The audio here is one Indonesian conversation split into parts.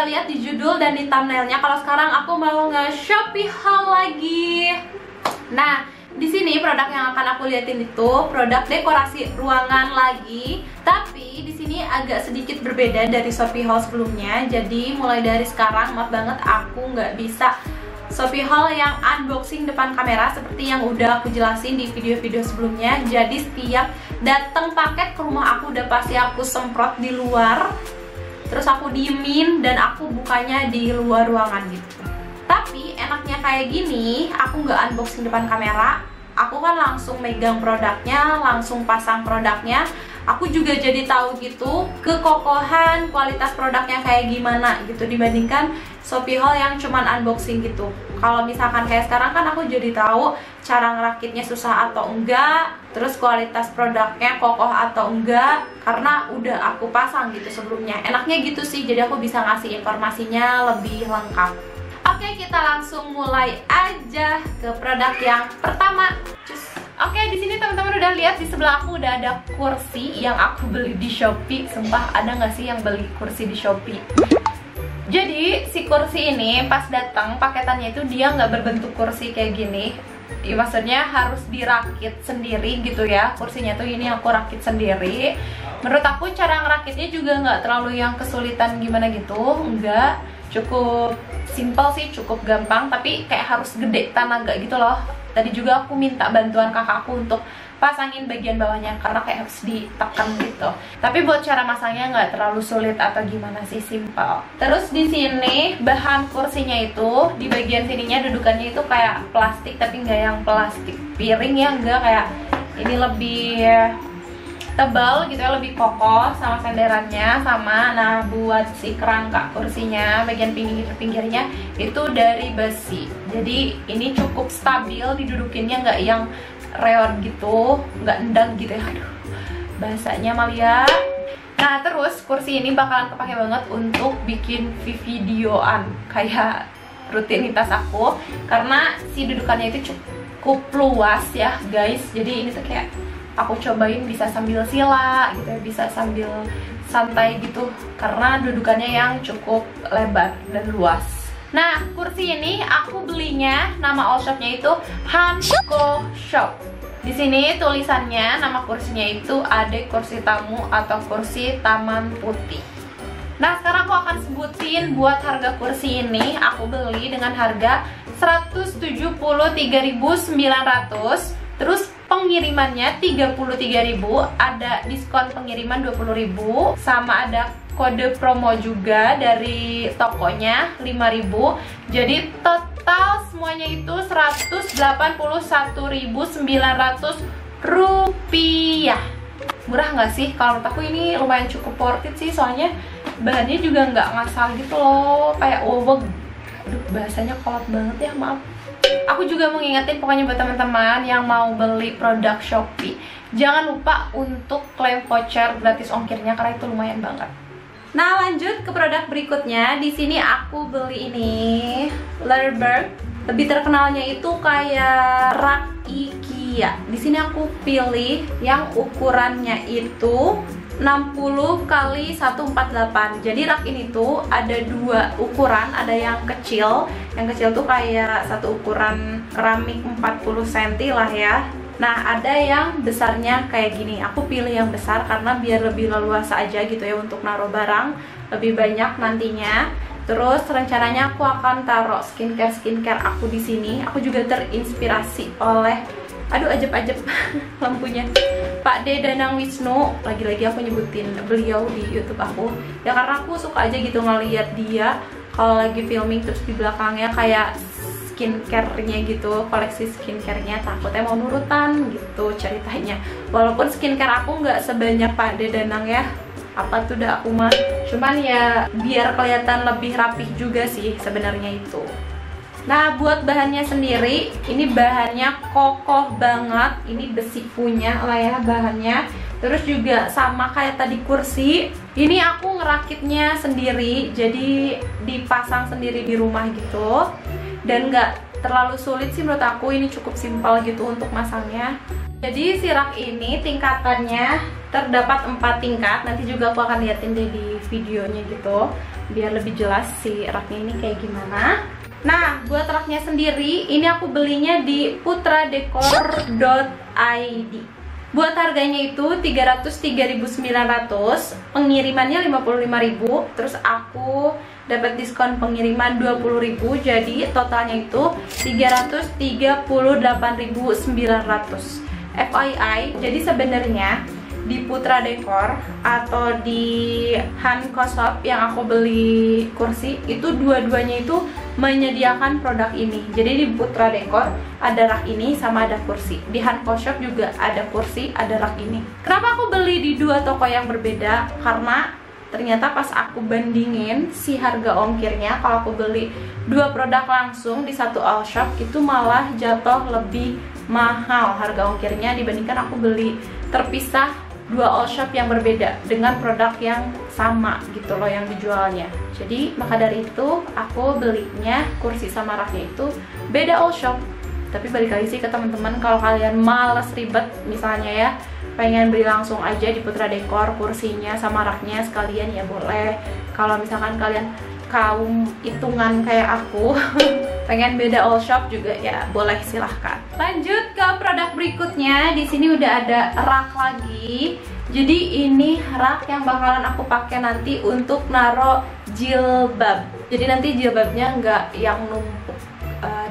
udah lihat di judul dan di thumbnailnya kalau sekarang aku mau nge-Shopee haul lagi. Nah, di sini produk yang akan aku liatin itu produk dekorasi ruangan lagi, tapi di sini agak sedikit berbeda dari Shopee haul sebelumnya. Jadi mulai dari sekarang maaf banget aku nggak bisa Shopee haul yang unboxing depan kamera seperti yang udah aku jelasin di video-video sebelumnya. Jadi setiap datang paket ke rumah aku udah pasti aku semprot di luar, terus aku diemin dan aku bukanya di luar ruangan gitu. Tapi enaknya kayak gini, aku nggak unboxing depan kamera, aku kan langsung megang produknya, langsung pasang produknya. Aku juga jadi tahu gitu kekokohan kualitas produknya kayak gimana gitu dibandingkan Shopee haul yang cuman unboxing gitu. Kalau misalkan kayak sekarang kan aku jadi tahu cara ngerakitnya susah atau enggak, terus kualitas produknya kokoh atau enggak karena udah aku pasang gitu sebelumnya. Enaknya gitu sih, jadi aku bisa ngasih informasinya lebih lengkap. Oke, kita langsung mulai aja ke produk yang pertama. Oke, di sini teman-teman udah lihat di sebelah aku udah ada kursi yang aku beli di Shopee. Sumpah, ada nggak sih yang beli kursi di Shopee? Jadi si kursi ini pas datang paketannya itu dia nggak berbentuk kursi kayak gini. Ya, maksudnya harus dirakit sendiri gitu ya. Kursinya tuh ini aku rakit sendiri. Menurut aku cara ngerakitnya juga nggak terlalu yang kesulitan gimana gitu, enggak. Cukup simple sih, cukup gampang, tapi kayak harus gede tenaga gitu loh. Tadi juga aku minta bantuan kakakku untuk pasangin bagian bawahnya karena kayak harus ditekan gitu. Tapi buat cara masangnya nggak terlalu sulit atau gimana sih, simple. Terus di sini bahan kursinya itu di bagian sininya dudukannya itu kayak plastik, tapi nggak yang plastik piring ya, nggak, kayak ini lebih tebal gitu ya, lebih kokoh sama senderannya sama. Nah, buat si kerangka kursinya bagian pinggir-pinggirnya itu dari besi, jadi ini cukup stabil didudukinnya, nggak yang reot gitu, nggak endang gitu ya, aduh bahasanya Malia. Nah, terus kursi ini bakalan kepake banget untuk bikin videoan kayak rutinitas aku karena si dudukannya itu cukup luas ya guys. Jadi ini tuh kayak aku cobain bisa sambil sila gitu ya, bisa sambil santai gitu karena dudukannya yang cukup lebar dan luas. Nah, kursi ini aku belinya, nama all shopnya itu Hanco Shop. Di sini tulisannya nama kursinya itu Ade Kursi Tamu atau kursi Taman Putih. Nah, sekarang aku akan sebutin buat harga kursi ini. Aku beli dengan harga 173.900. Terus pengirimannya 33.000, ada diskon pengiriman 20.000, sama ada kode promo juga dari tokonya 5.000. Jadi total semuanya itu 181.900 rupiah. Murah nggak sih? Kalau menurut aku ini lumayan cukup worth it sih, soalnya bahannya juga nggak ngasal gitu loh, kayak wowog. Aduh, bahasanya kolot banget ya, maaf. Aku juga mau ngingetin pokoknya buat teman-teman yang mau beli produk Shopee, jangan lupa untuk klaim voucher gratis ongkirnya karena itu lumayan banget. Nah, lanjut ke produk berikutnya. Di sini aku beli ini Lerberg, lebih terkenalnya itu kayak rak IKEA. Di sini aku pilih yang ukurannya itu 60 x 148. Jadi rak ini tuh ada dua ukuran, ada yang kecil. Yang kecil tuh kayak satu ukuran keramik 40 cm lah ya. Nah, ada yang besarnya kayak gini. Aku pilih yang besar karena biar lebih leluasa aja gitu ya untuk naruh barang lebih banyak nantinya. Terus rencananya aku akan taruh skincare aku di sini. Aku juga terinspirasi oleh, aduh ajep-ajep lampunya, Pakde Danang Wisnu. Lagi-lagi aku nyebutin beliau di YouTube aku ya karena aku suka aja gitu ngeliat dia kalau lagi filming, terus di belakangnya kayak skincare-nya gitu, koleksi skincare-nya. Takutnya mau nurutan gitu ceritanya, walaupun skincare aku nggak sebanyak Pakde Danang ya, apa tuh dah aku mah, cuman ya biar kelihatan lebih rapih juga sih sebenarnya itu. Nah, buat bahannya sendiri, ini bahannya kokoh banget. Ini besi punya lah ya bahannya. Terus juga sama kayak tadi kursi, ini aku ngerakitnya sendiri, jadi dipasang sendiri di rumah gitu. Dan nggak terlalu sulit sih menurut aku, ini cukup simpel gitu untuk masangnya. Jadi si rak ini tingkatannya terdapat 4 tingkat. Nanti juga aku akan liatin deh di videonya gitu. biar lebih jelas si raknya ini kayak gimana. Nah, buat raknya sendiri ini aku belinya di putradekor.id. Buat harganya itu 303.900, pengirimannya 55.000, terus aku dapat diskon pengiriman 20.000, jadi totalnya itu 338.900. FYI, jadi sebenarnya di Putra Dekor atau di Hanco Shop yang aku beli kursi itu dua-duanya itu menyediakan produk ini. Jadi di Putra Dekor ada rak ini sama ada kursi. Di Hanco Shop juga ada kursi, ada rak ini. Kenapa aku beli di dua toko yang berbeda? Karena ternyata pas aku bandingin si harga ongkirnya, kalau aku beli dua produk langsung di satu all shop itu malah jatuh lebih mahal harga ongkirnya dibandingkan aku beli terpisah dua all shop yang berbeda dengan produk yang sama gitu loh yang dijualnya. Jadi maka dari itu aku belinya kursi sama raknya itu beda all shop. Tapi balik lagi sih ke teman-teman, kalau kalian males ribet misalnya ya, pengen beli langsung aja di Putra Dekor kursinya sama raknya sekalian ya boleh. Kalau misalkan kalian kaum hitungan kayak aku pengen beda all shop juga ya boleh, silahkan. Lanjut ke produk berikutnya. Di sini udah ada rak lagi. Jadi ini rak yang bakalan aku pakai nanti untuk naro jilbab. Jadi nanti jilbabnya nggak yang numpuk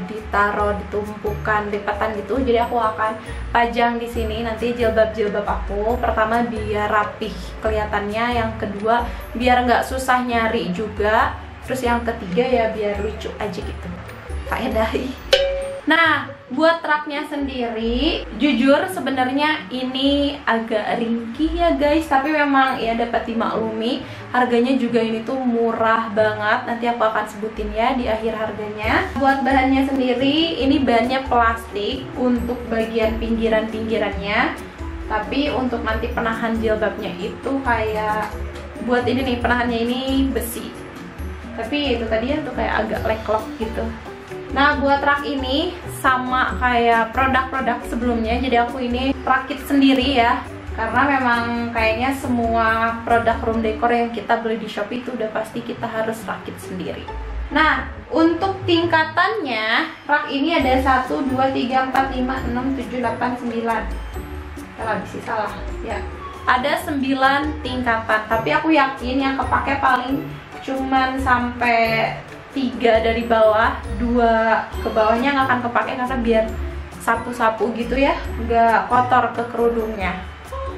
ditaro ditumpukan lipatan gitu, jadi aku akan pajang di sini nanti jilbab-jilbab aku. Pertama biar rapih kelihatannya, yang kedua biar nggak susah nyari juga, terus yang ketiga ya biar lucu aja gitu, faedahi. Nah, buat raknya sendiri jujur sebenarnya ini agak ringkih ya guys, tapi memang ya dapat dimaklumi, harganya juga ini tuh murah banget, nanti aku akan sebutin ya di akhir harganya. Buat bahannya sendiri ini bahannya plastik untuk bagian pinggiran-pinggirannya, tapi untuk nanti penahan jilbabnya itu kayak buat ini nih, penahannya ini besi, tapi itu tadi ya tuh kayak agak leklok gitu. Nah, buat rak ini sama kayak produk-produk sebelumnya, jadi aku ini rakit sendiri ya, karena memang kayaknya semua produk room decor yang kita beli di Shopee itu udah pasti kita harus rakit sendiri. Nah, untuk tingkatannya rak ini ada 1, 2, 3, 4, 5, 6, 7, 8, 9. Kalau bisa salah ya, ada 9 tingkatan, tapi aku yakin yang kepake paling cuman sampai 3 dari bawah, 2 ke bawahnya nggak akan kepake karena biar sapu-sapu gitu ya, nggak kotor ke kerudungnya.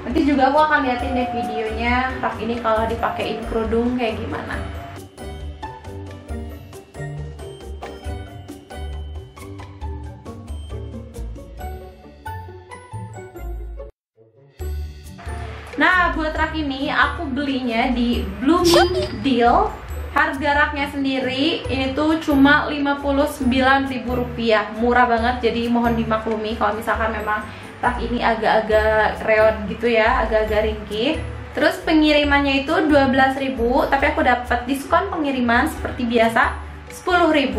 Nanti juga aku akan liatin deh videonya rak ini kalau dipakein kerudung kayak gimana. Nah, buat rak ini aku belinya di Bloomy Deal. Harga raknya sendiri ini tuh cuma Rp59.000, murah banget, jadi mohon dimaklumi kalau misalkan memang rak ini agak-agak reot gitu ya, agak-agak ringkih. Terus pengirimannya itu 12.000, tapi aku dapat diskon pengiriman seperti biasa 10.000.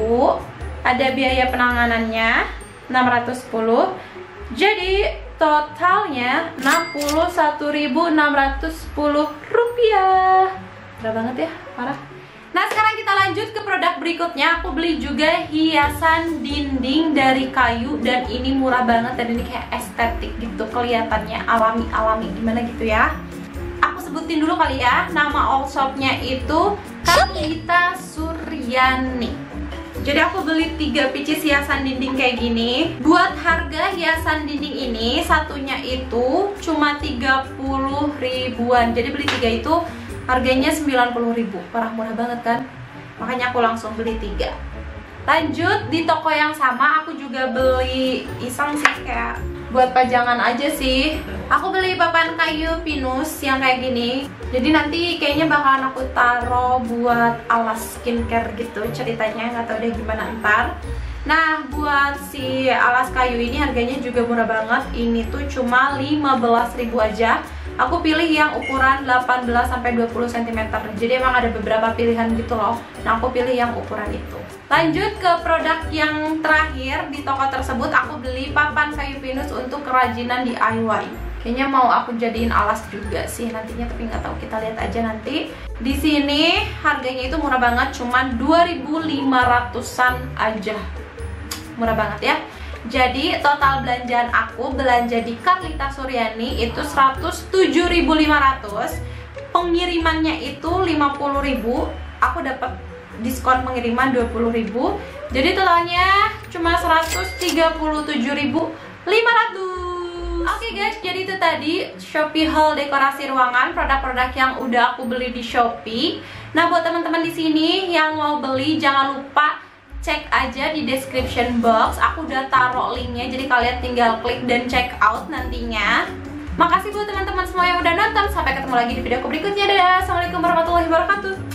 Ada biaya penanganannya 610. Jadi totalnya Rp61.610. Murah banget ya, parah. Nah, sekarang kita lanjut ke produk berikutnya. Aku beli juga hiasan dinding dari kayu, dan ini murah banget, dan ini kayak estetik gitu, kelihatannya alami-alami gimana gitu ya. Aku sebutin dulu kali ya, nama all shopnya itu Kalita Suryani. Jadi aku beli 3 pieces hiasan dinding kayak gini. Buat harga hiasan dinding ini, satunya itu cuma 30 ribuan. Jadi beli 3 itu harganya 90.000, parah murah banget kan? Makanya aku langsung beli 3. Lanjut, di toko yang sama aku juga beli iseng sih, kayak buat pajangan aja sih. Aku beli papan kayu pinus yang kayak gini. Jadi nanti kayaknya bakalan aku taruh buat alas skincare gitu ceritanya, nggak tahu deh gimana ntar. Nah, buat si alas kayu ini harganya juga murah banget. Ini tuh cuma 15.000 aja. Aku pilih yang ukuran 18-20 cm. Jadi emang ada beberapa pilihan gitu loh. Nah, aku pilih yang ukuran itu. Lanjut ke produk yang terakhir di toko tersebut. Aku beli papan kayu pinus untuk kerajinan DIY. Kayaknya mau aku jadiin alas juga sih nantinya, tapi nggak tahu, kita lihat aja nanti. Di sini harganya itu murah banget, cuman 2.500-an aja. Murah banget ya. Jadi total belanjaan aku belanja di Kalita Suryani itu 107.500. Pengirimannya itu 50.000. Aku dapat diskon pengiriman 20.000. Jadi totalnya cuma 137.500. Oke guys, jadi itu tadi Shopee haul dekorasi ruangan, produk-produk yang udah aku beli di Shopee. Nah, buat teman-teman di sini yang mau beli jangan lupa cek aja di description box. Aku udah taruh linknya, jadi kalian tinggal klik dan check out nantinya. Makasih buat teman-teman semua yang udah nonton. Sampai ketemu lagi di video aku berikutnya. Dadah. Assalamualaikum warahmatullahi wabarakatuh.